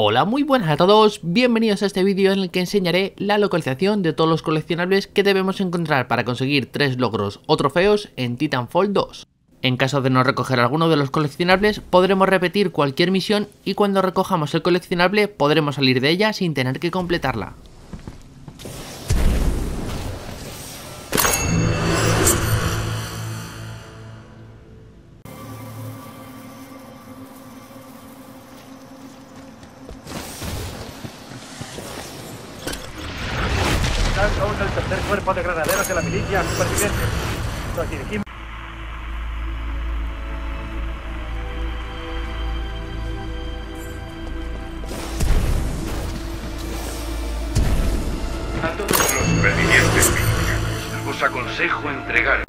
Hola, muy buenas a todos, bienvenidos a este vídeo en el que enseñaré la localización de todos los coleccionables que debemos encontrar para conseguir 3 logros o trofeos en Titanfall 2. En caso de no recoger alguno de los coleccionables, podremos repetir cualquier misión y cuando recojamos el coleccionable podremos salir de ella sin tener que completarla. Aún el tercer cuerpo de granaderos de la milicia superviviente. Nos dirigimos. A todos los supervivientes militares, os aconsejo entregar.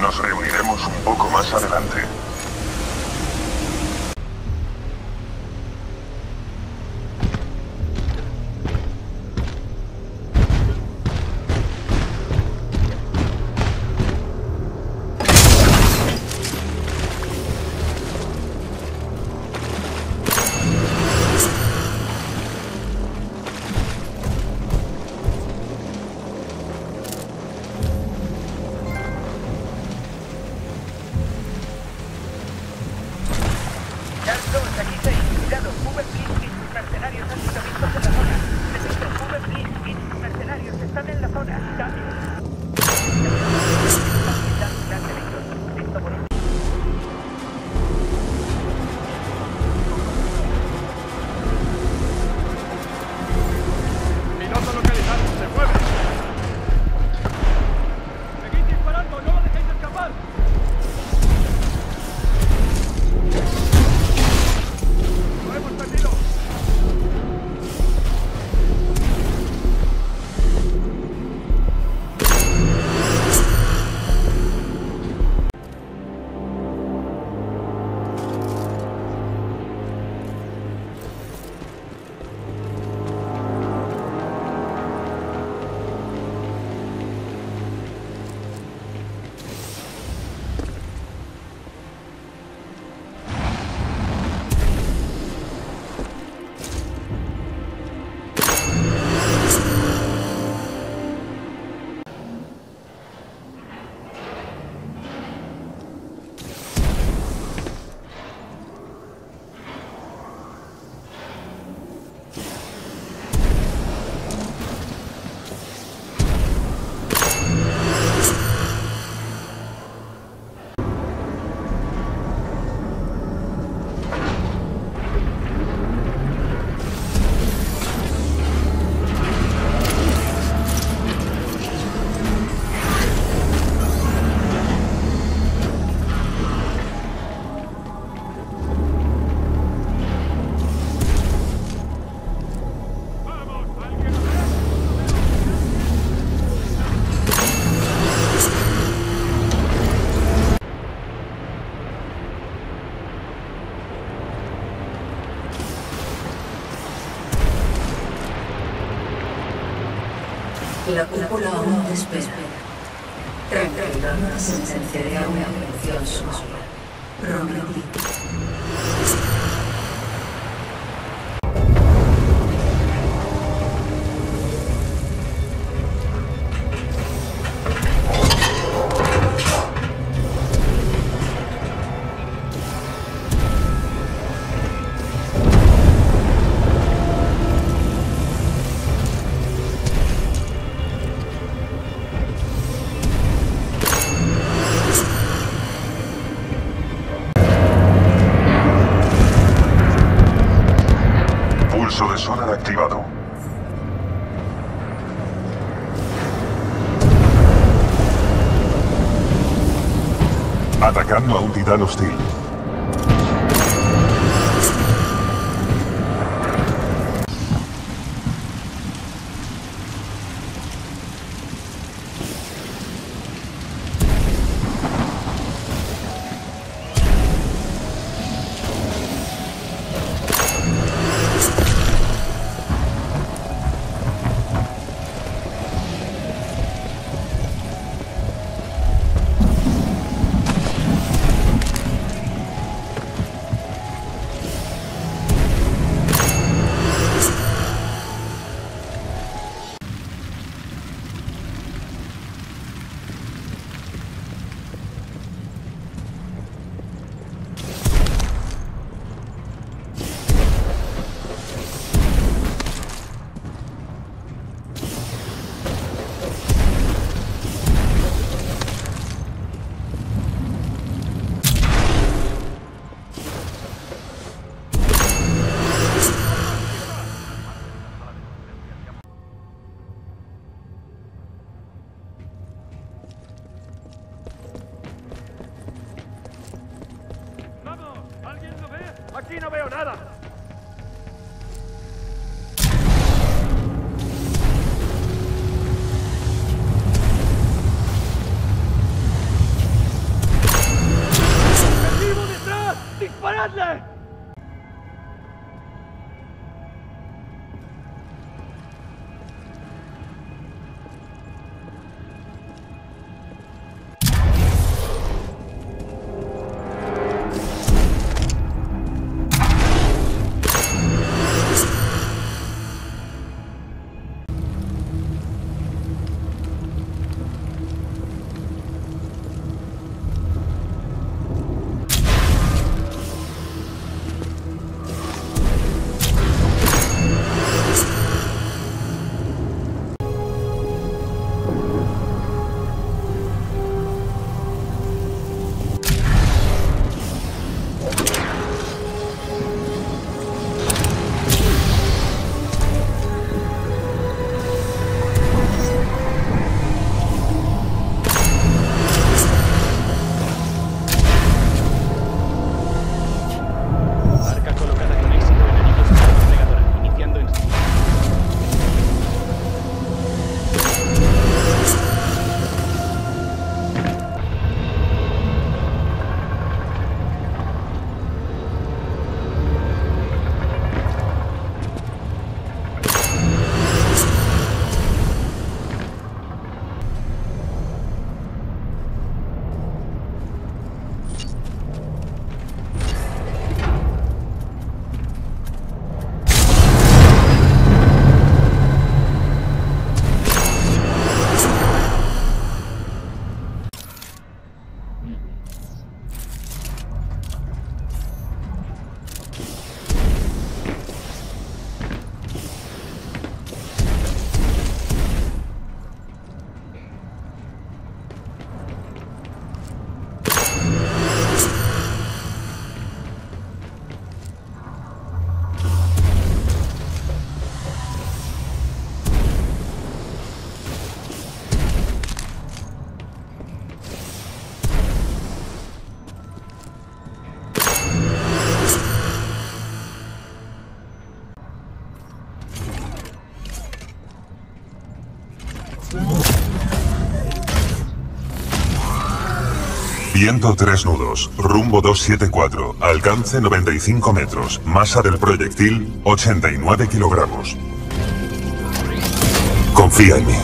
Nos reuniremos un poco más adelante. La cúpula aún te espera. Tranquilo, no sentenciaré a una evolución suave. Prometido. Atacando a un titán hostil. Aquí no veo nada. ¡Perdido detrás! ¡Disparadle! Viento 3 nudos, rumbo 274, alcance 95 metros, masa del proyectil 89 kilogramos. Confía en mí.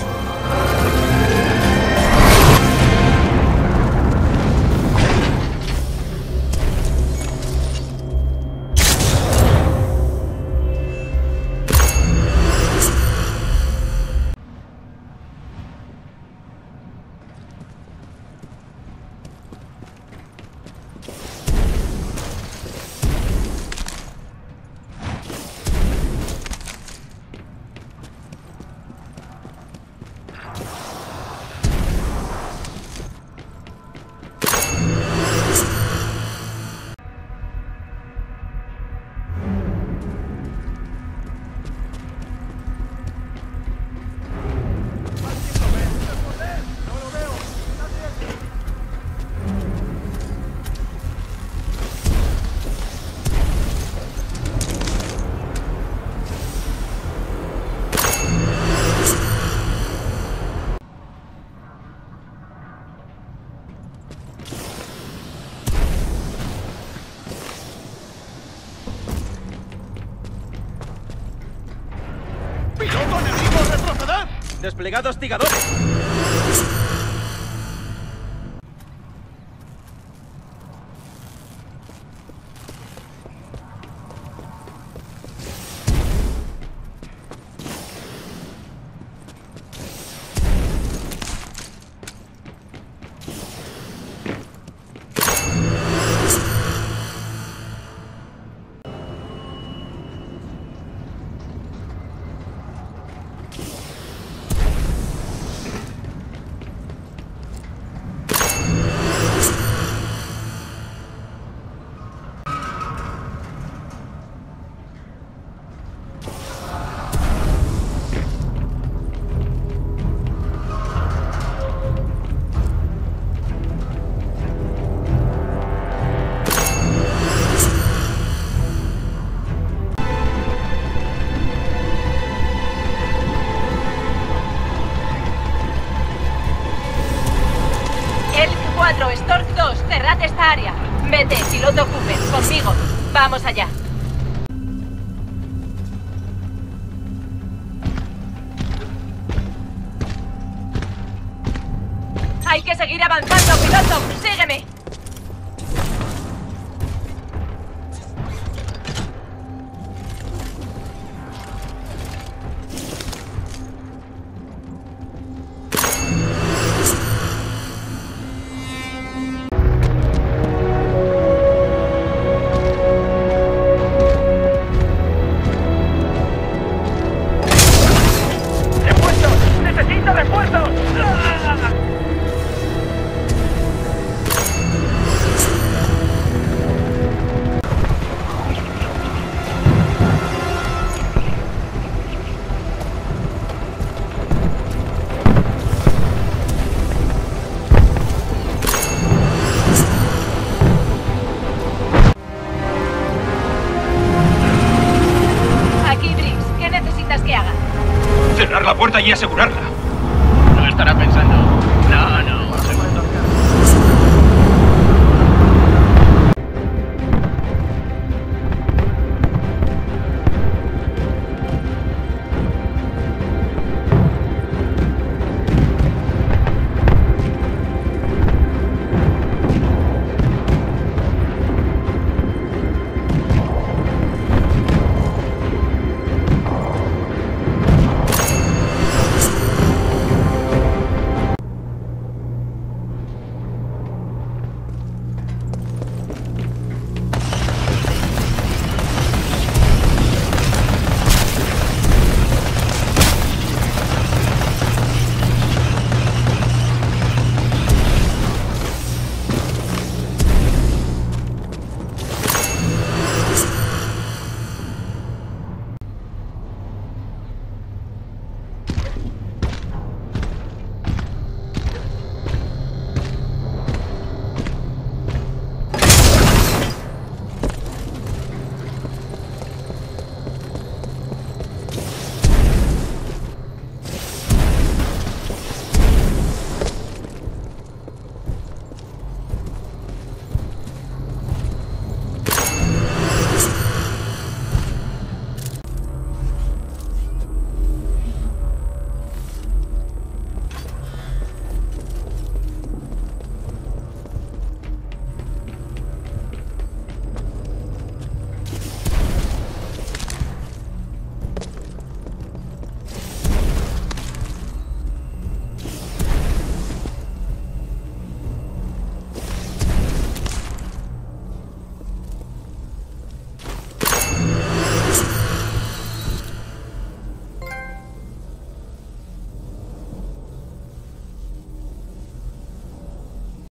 ¡Piloto enemigo, retrocedad! ¡Desplegado hostigador! Vamos allá. Hay que seguir avanzando, piloto. Sígueme. Y asegurarla. No estará pensando.